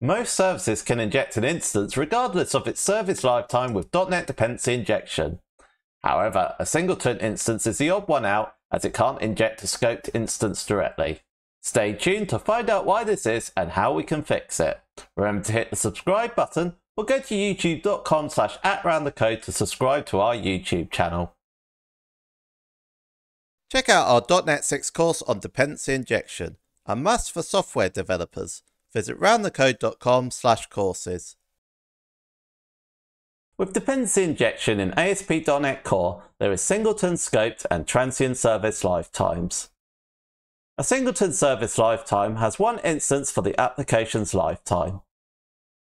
Most services can inject an instance regardless of its service lifetime with .NET dependency injection. However, a singleton instance is the odd one out as it can't inject a scoped instance directly. Stay tuned to find out why this is and how we can fix it. Remember to hit the subscribe button or go to youtube.com/@roundthecode to subscribe to our YouTube channel. Check out our .NET 6 course on dependency injection, a must for software developers. Visit roundthecode.com/courses. With dependency injection in ASP.NET Core, there is singleton scoped and transient service lifetimes. A singleton service lifetime has one instance for the application's lifetime.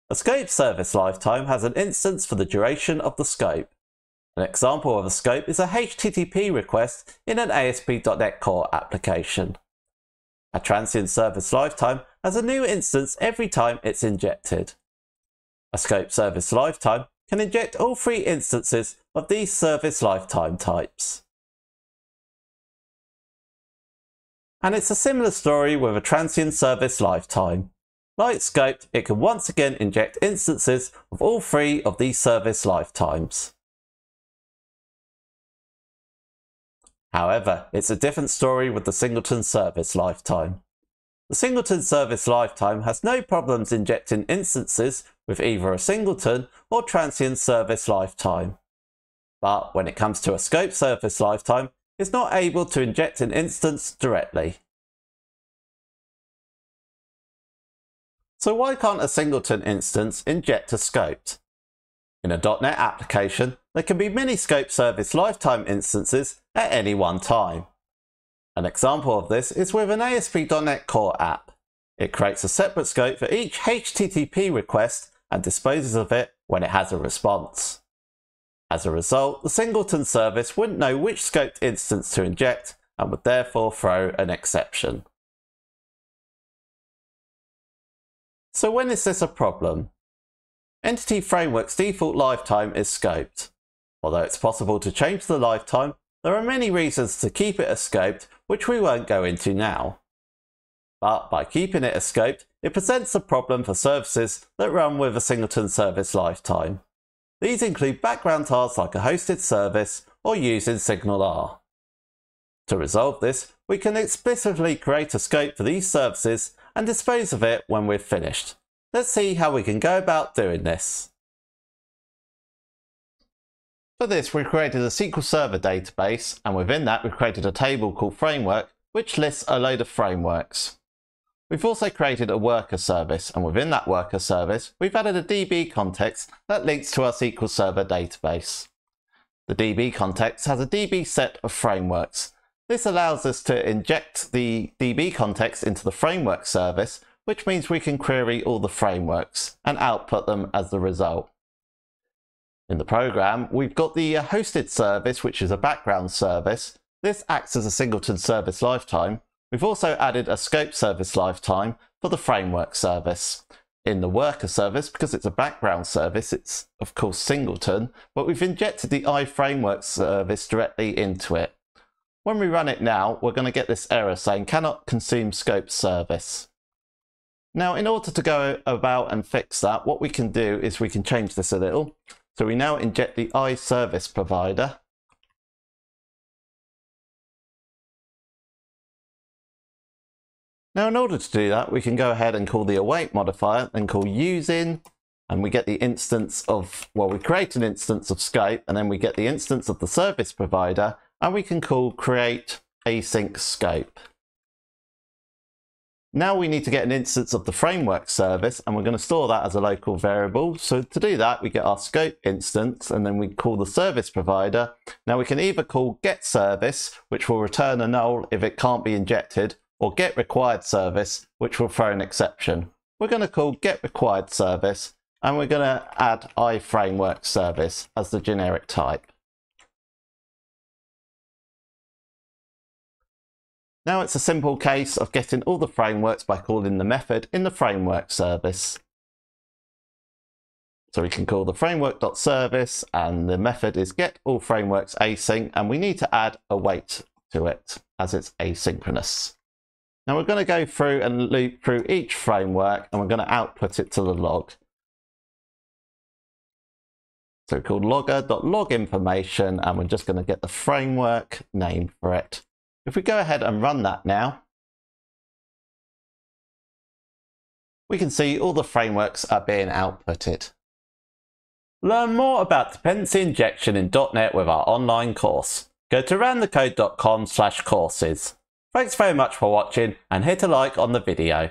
A scoped service lifetime has an instance for the duration of the scope. An example of a scope is a HTTP request in an ASP.NET Core application. A transient service lifetime has a new instance every time it's injected. A scoped service lifetime can inject all three instances of these service lifetime types. And it's a similar story with a transient service lifetime. Like scoped, it can once again inject instances of all three of these service lifetimes. However, it's a different story with the singleton service lifetime. The singleton service lifetime has no problems injecting instances with either a singleton or transient service lifetime. But when it comes to a scoped service lifetime, it's not able to inject an instance directly. So why can't a singleton instance inject a scoped? In a .NET application, there can be many scoped service lifetime instances at any one time. An example of this is with an ASP.NET Core app. It creates a separate scope for each HTTP request and disposes of it when it has a response. As a result, the singleton service wouldn't know which scoped instance to inject and would therefore throw an exception. So when is this a problem? Entity Framework's default lifetime is scoped. Although it's possible to change the lifetime, there are many reasons to keep it as scoped, which we won't go into now. But by keeping it as scoped, it presents a problem for services that run with a singleton service lifetime. These include background tasks like a hosted service or using SignalR. To resolve this, we can explicitly create a scope for these services and dispose of it when we're finished. Let's see how we can go about doing this. For this, we've created a SQL Server database, and within that we've created a table called Framework, which lists a load of frameworks. We've also created a worker service, and within that worker service we've added a DB context that links to our SQL Server database. The DB context has a DB set of frameworks. This allows us to inject the DB context into the framework service, which means we can query all the frameworks and output them as the result. In the program, we've got the hosted service, which is a background service. This acts as a singleton service lifetime. We've also added a scope service lifetime for the framework service. In the worker service, because it's a background service, it's of course singleton, but we've injected the IFramework service directly into it. When we run it now, we're going to get this error saying cannot consume scope service. Now, in order to go about and fix that, what we can do is we can change this a little. So we now inject the IServiceProvider. Now in order to do that, we can go ahead and call the await modifier and call using, and we get the instance of, well, we create an instance of scope, and then we get the instance of the service provider, and we can call create async scope. Now we need to get an instance of the framework service, and we're going to store that as a local variable. So to do that, we get our scope instance, and then we call the service provider. Now we can either call get service, which will return a null if it can't be injected, or get required service, which will throw an exception. We're going to call get required service, and we're going to add IFramework service as the generic type. Now it's a simple case of getting all the frameworks by calling the method in the framework service. So we can call the framework.service, and the method is get all frameworks async, and we need to add await to it as it's asynchronous. Now we're going to go through and loop through each framework, and we're going to output it to the log. So we call logger.log information, and we're just going to get the framework name for it. If we go ahead and run that now, we can see all the frameworks are being outputted. Learn more about dependency injection in .NET with our online course. Go to roundthecode.com/courses. Thanks very much for watching, and hit a like on the video.